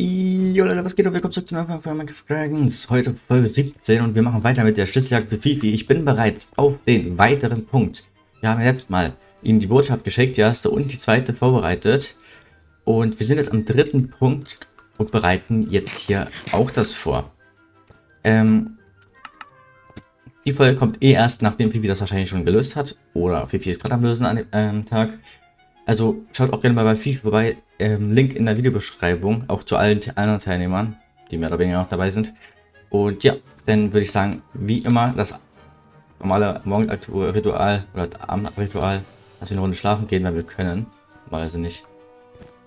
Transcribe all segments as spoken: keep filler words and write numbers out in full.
Jo Leute, was geht? Und willkommen zurück zu einer Folge von Minecraft Dragons. Heute Folge siebzehn und wir machen weiter mit der Schlüsseljagd für Fifi. Ich bin bereits auf den weiteren Punkt. Wir haben jetzt mal ihnen die Botschaft geschickt, die erste und die zweite vorbereitet. Und wir sind jetzt am dritten Punkt und bereiten jetzt hier auch das vor. Ähm, die Folge kommt eh erst, nachdem Fifi das wahrscheinlich schon gelöst hat. Oder Fifi ist gerade am Lösen an dem ähm, Tag. Also schaut auch gerne mal bei Fifi vorbei, ähm, Link in der Videobeschreibung, auch zu allen anderen Teilnehmern, die mehr oder weniger noch dabei sind. Und ja, dann würde ich sagen, wie immer, das normale Morgenritual oder Abendritual, dass wir eine Runde schlafen gehen, weil wir können. Normalerweise nicht.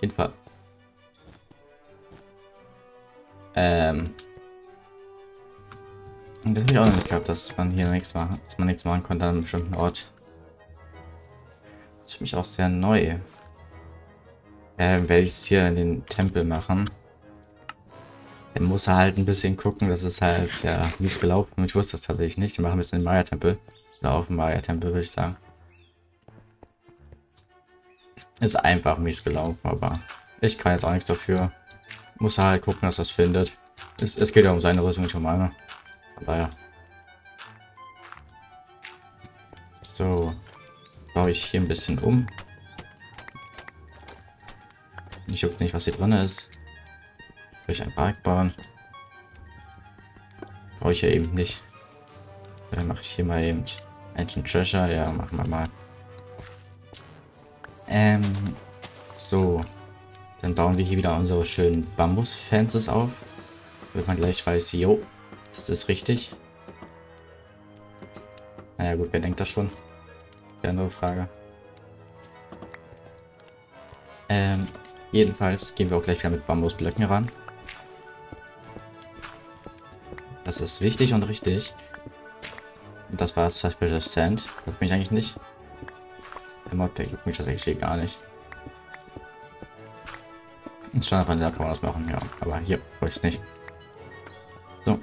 Jedenfalls. Ähm. Das habe ich auch noch nicht gehabt, dass man hier nichts machen, dass man nichts machen konnte an einem bestimmten Ort. Das ist für mich auch sehr neu. Ähm, werde ich es hier in den Tempel machen. Dann muss er halt ein bisschen gucken, das ist halt ja mies gelaufen. Ich wusste das tatsächlich nicht. Dann machen wir es in den Maya-Tempel. Oder auf den Maya-Tempel, würde ich sagen. Ist einfach mies gelaufen, aber ich kann jetzt auch nichts dafür. Muss er halt gucken, dass er es findet. Es, es geht ja um seine Rüstung, nicht um meine. Aber ja. So. Baue ich hier ein bisschen um. Ich juckt nicht, was hier drin ist. Durch ein Park bauen. Brauche ich ja eben nicht. Dann mache ich hier mal eben Ancient Treasure. Ja, machen wir mal. Ähm, so. Dann bauen wir hier wieder unsere schönen Bambus-Fences auf. Damit man gleich weiß, jo, das ist richtig. Naja gut, wer denkt das schon? Die andere Frage. Ähm, jedenfalls gehen wir auch gleich wieder mit Bambusblöcken ran. Das ist wichtig und richtig. Und das war Suspicious Sand. Juckt mich eigentlich nicht. Der Modpack juckt mich das eigentlich gar nicht. In Standard Vanilla kann man das machen, ja. Aber hier wollte ich es nicht. So.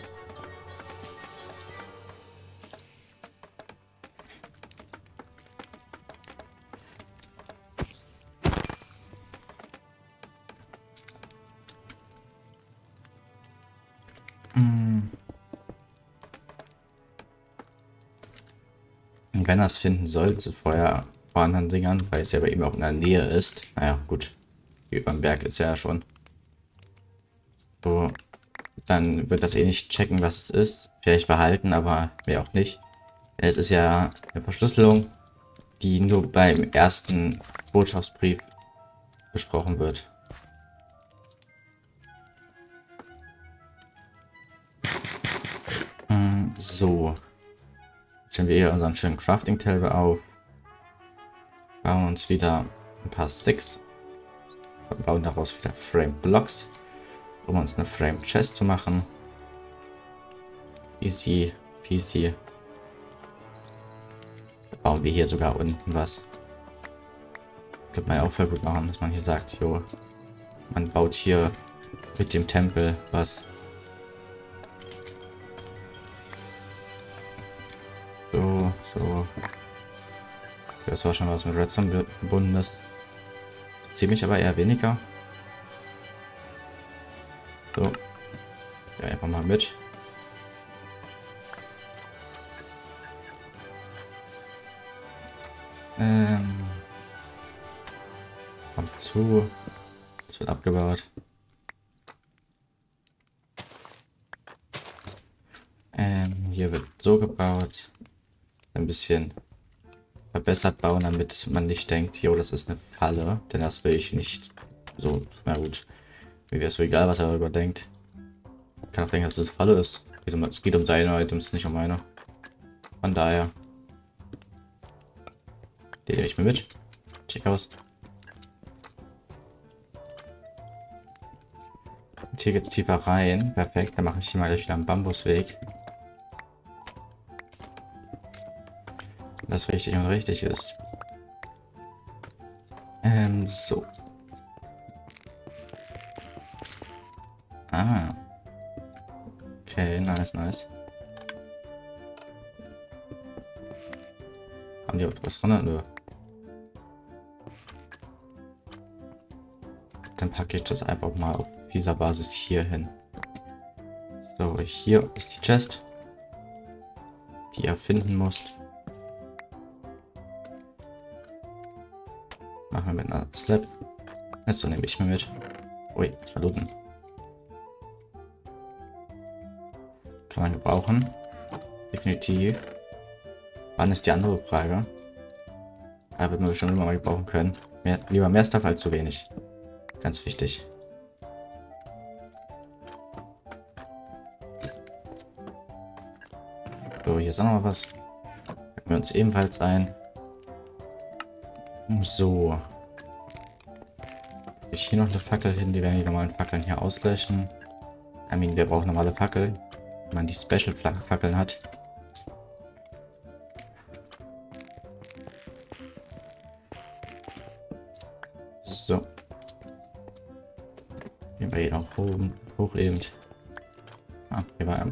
Wenn er es finden sollte, vorher vor anderen Dingern, weil es ja bei ihm auch in der Nähe ist. Naja, gut. Hier über dem Berg ist er ja schon. So, dann wird das eh nicht checken, was es ist. Vielleicht behalten, aber mehr auch nicht. Es ist ja eine Verschlüsselung, die nur beim ersten Botschaftsbrief besprochen wird. So. Stellen wir hier unseren schönen Crafting-Table auf. Bauen uns wieder ein paar Sticks. Und bauen daraus wieder Frame-Blocks, um uns eine Frame-Chest zu machen. Easy peasy. Bauen wir hier sogar unten was. Könnte man ja auch voll gut machen, dass man hier sagt, jo, man baut hier mit dem Tempel was. So, so. Das war schon was mit Redstone gebunden ist. Ziemlich aber eher weniger. So. Ja, einfach mal mit. Ähm. Kommt zu. Das wird abgebaut. Ähm, hier wird so gebaut. Ein bisschen verbessert bauen, damit man nicht denkt, jo, das ist eine Falle, denn das will ich nicht. So, na gut, mir wäre es so egal, was er darüber denkt. Ich kann auch denken, dass das eine Falle ist. Es geht um seine Items, nicht um meine. Von daher, den nehme ich mir mit. Check aus. Und hier geht es tiefer rein. Perfekt, dann mache ich hier mal gleich wieder einen Bambusweg. Das richtig und richtig ist. Ähm, so. Ah. Okay, nice, nice. Haben die auch was drin? Nö. Dann packe ich das einfach mal auf dieser Basis hier hin. So, hier ist die Chest, die ihr finden müsst. Machen wir mit einer Slab. Also nehme ich mir mit. Ui, Saluten. Kann man gebrauchen. Definitiv. Wann ist die andere Frage? Aber wird man schon immer mal gebrauchen können. Mehr, lieber mehr Stuff als zu wenig. Ganz wichtig. So, hier ist auch noch mal was. Packen wir uns ebenfalls ein. So. Ich hier noch eine Fackel hin, die werden die normalen Fackeln hier auslöschen. I mean, wir brauchen normale Fackeln, wenn man die Special Fackeln hat. So. Gehen wir hier noch hoch, hoch eben. Ah, hier war er.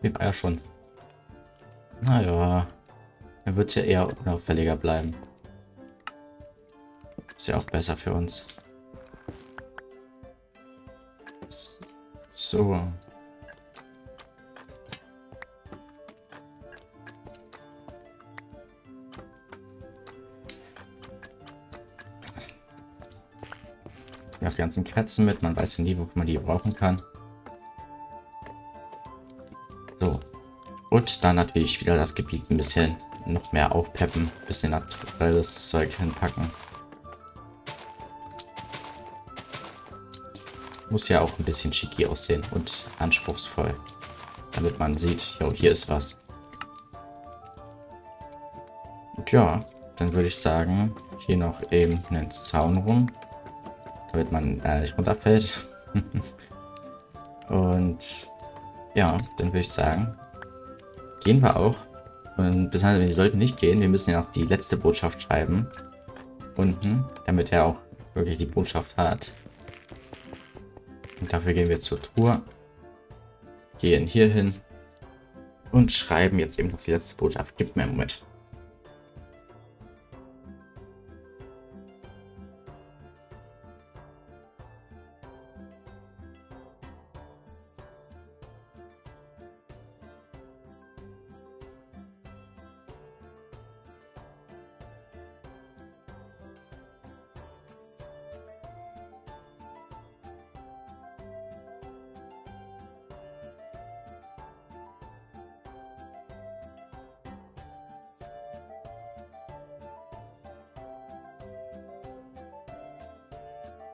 Hier war er schon. Naja. Er wird hier eher unauffälliger bleiben. Ist ja auch besser für uns. So. Ja, die ganzen Kerzen mit, man weiß ja nie, wofür man die brauchen kann. So. Und dann natürlich wieder das Gebiet ein bisschen noch mehr aufpeppen, ein bisschen naturelles Zeug hinpacken. Muss ja auch ein bisschen schicki aussehen und anspruchsvoll, damit man sieht, jo, hier ist was. Und ja, dann würde ich sagen, hier noch eben einen Zaun rum, damit man äh, nicht runterfällt. Und ja, dann würde ich sagen, gehen wir auch. Und beziehungsweise wir sollten nicht gehen, wir müssen ja noch die letzte Botschaft schreiben, unten, damit er auch wirklich die Botschaft hat. Und dafür gehen wir zur Truhe, gehen hier hin und schreiben jetzt eben noch die letzte Botschaft. Gib mir einen Moment.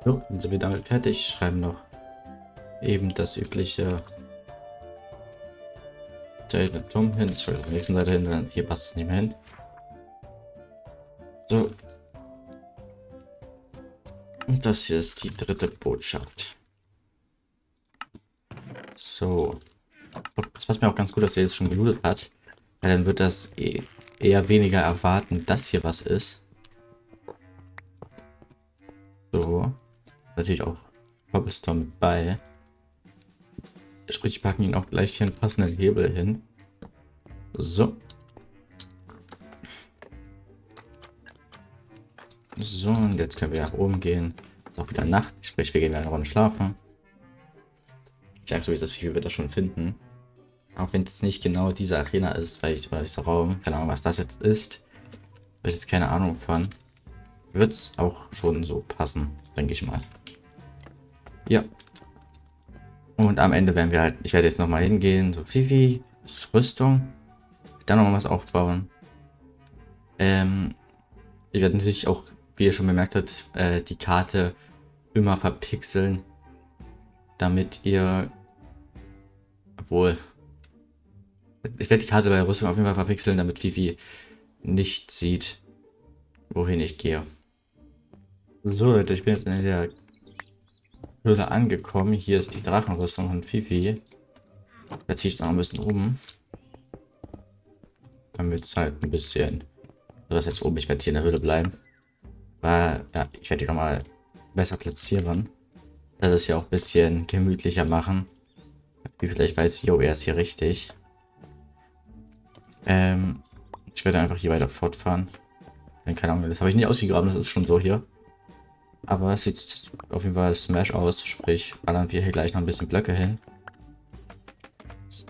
So, dann sind wir damit fertig. Schreiben noch eben das übliche Datum hin. Entschuldigung, zur nächsten Seite hin. Hier passt es nicht mehr hin. So. Und das hier ist die dritte Botschaft. So. Das passt mir auch ganz gut, dass er jetzt schon gelootet hat. Weil dann wird das eher weniger erwarten, dass hier was ist. So. Natürlich auch Cobblestone mit bei. Sprich, wir packen ihn auch gleich hier einen passenden Hebel hin. So. So, und jetzt können wir nach oben gehen. Ist auch wieder Nacht, sprich, wir gehen eine Runde schlafen. Ich sage so, wie das Fifi wird das schon finden. Auch wenn es nicht genau diese Arena ist, weil ich, weil dieser Raum, keine Ahnung, was das jetzt ist. Weil ich jetzt keine Ahnung von. Wird es auch schon so passen, denke ich mal. Ja. Und am Ende werden wir halt, ich werde jetzt nochmal hingehen, so Fifi, Rüstung, dann nochmal was aufbauen. Ähm, ich werde natürlich auch, wie ihr schon bemerkt habt, äh, die Karte immer verpixeln, damit ihr, obwohl, ich werde die Karte bei Rüstung auf jeden Fall verpixeln, damit Fifi nicht sieht, wohin ich gehe. So Leute, ich bin jetzt in der Höhle angekommen. Hier ist die Drachenrüstung von Fifi. Da ziehe ich noch ein bisschen um. Damit es halt ein bisschen... Das jetzt oben, ich werde hier in der Höhle bleiben. Weil, ja, ich werde die nochmal besser platzieren. Das ist ja auch ein bisschen gemütlicher machen. Wie vielleicht weiß, jo, er ist hier richtig. Ähm, ich werde einfach hier weiter fortfahren. Keine Ahnung, das habe ich nicht ausgegraben, das ist schon so hier. Aber es sieht auf jeden Fall Smash aus, sprich ballern wir hier gleich noch ein bisschen Blöcke hin.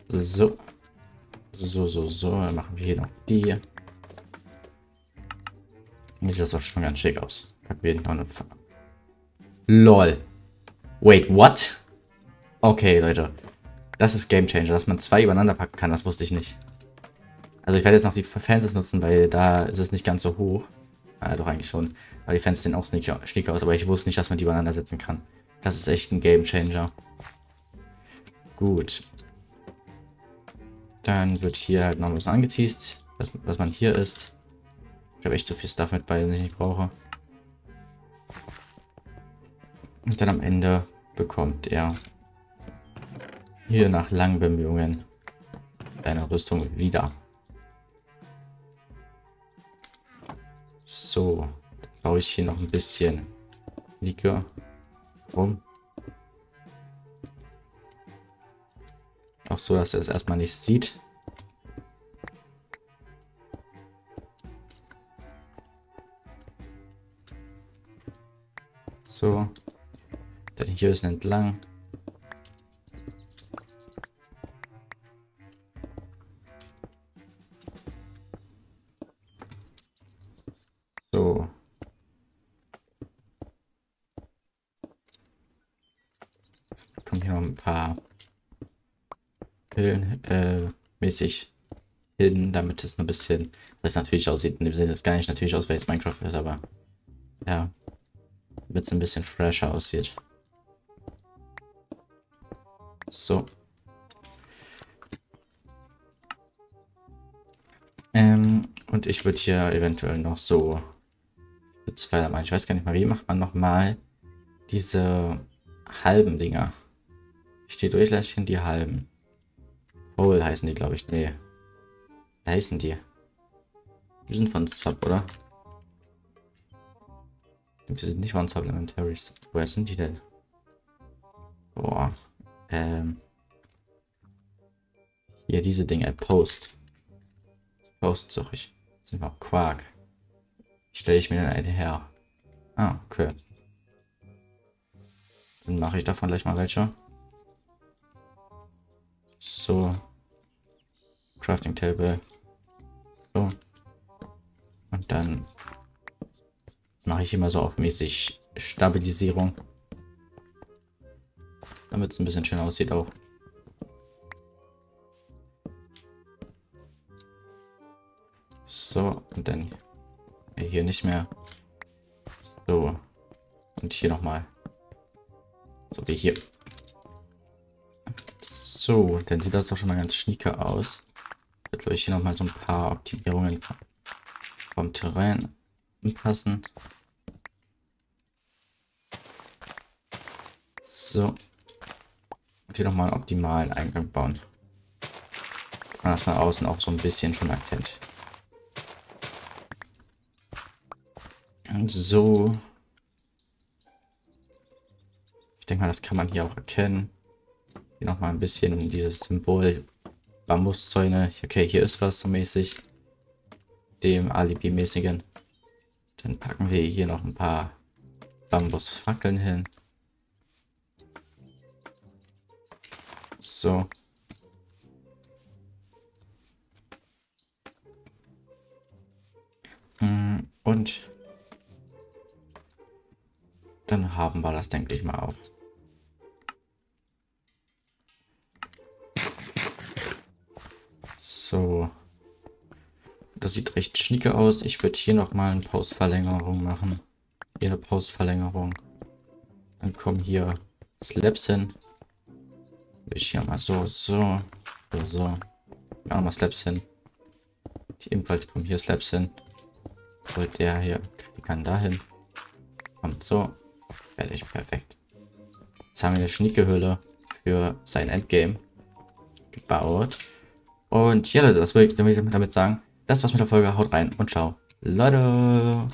So. So, so, so. Dann machen wir hier noch die. Mir sieht das auch schon ganz schick aus. Packen wir noch eine Farbe. LOL. Wait, what? Okay, Leute. Das ist Game Changer, dass man zwei übereinander packen kann, das wusste ich nicht. Also ich werde jetzt noch die Fenster nutzen, weil da ist es nicht ganz so hoch. Ah, doch eigentlich schon. Weil die Fenster sehen auch sneaky aus, aber ich wusste nicht, dass man die übereinander setzen kann. Das ist echt ein Game Changer. Gut. Dann wird hier halt noch ein bisschen angeteased, dass, dass man hier ist. Ich habe echt zu viel Stuff mit bei, den ich nicht brauche. Und dann am Ende bekommt er hier nach langen Bemühungen deine Rüstung wieder. So, dann baue ich hier noch ein bisschen Liga rum. Auch so, dass er es erstmal nicht sieht. So. Dann hier ist entlang. So. Kommen hier noch ein paar Pillen äh, mäßig hin, damit es ein bisschen, das natürlich aussieht. In dem Sinne, das gar nicht natürlich aus, weil es Minecraft ist, aber ja, damit es ein bisschen fresher aussieht. So. Ähm, und ich würde hier eventuell noch so Pfeiler machen. Ich weiß gar nicht mal, wie macht man nochmal diese halben Dinger? Ich stehe durch, die halben. Hole heißen die, glaube ich. Nee. Wie heißen die? Die sind von Sub, oder? Die sind nicht von Supplementaries. Woher sind die denn? Boah. Ähm, hier diese Dinge, Post. Post suche ich. Das sind auch Quark. Stelle ich mir dann eine her. Ah, okay. Dann mache ich davon gleich mal welche. So. Crafting Table. So. Und dann mache ich immer so auf mäßig Stabilisierung. Damit es ein bisschen schön aussieht auch. So, und dann hier nicht mehr. So. Und hier nochmal. So wie hier. So, dann sieht das doch schon mal ganz schnieke aus. Ich werde euch hier nochmal so ein paar Optimierungen vom Terrain anpassen. So. Und hier nochmal einen optimalen Eingang bauen. Dass man das von außen auch so ein bisschen schon erkennt. Und so. Ich denke mal, das kann man hier auch erkennen. Hier nochmal ein bisschen dieses Symbol. Bambuszäune. Okay, hier ist was so mäßig. Dem Alibi-mäßigen. Dann packen wir hier noch ein paar Bambusfackeln hin. So. Und dann haben wir das, denke ich mal, auf. So. Das sieht recht schnieke aus. Ich würde hier nochmal eine Postverlängerung machen. Hier eine Postverlängerung. Dann kommen hier Slabs hin. Würde ich hier mal so, so, so, so. Ja, nochmal Slabs hin. Hier ebenfalls kommen hier Slabs hin. Und der hier kann dahin. Kommt so. Fertig, perfekt. Jetzt haben wir eine schnieke Hülle für sein Endgame gebaut. Und ja, Leute, das würde ich damit sagen. Das war's mit der Folge. Haut rein und ciao. Leute.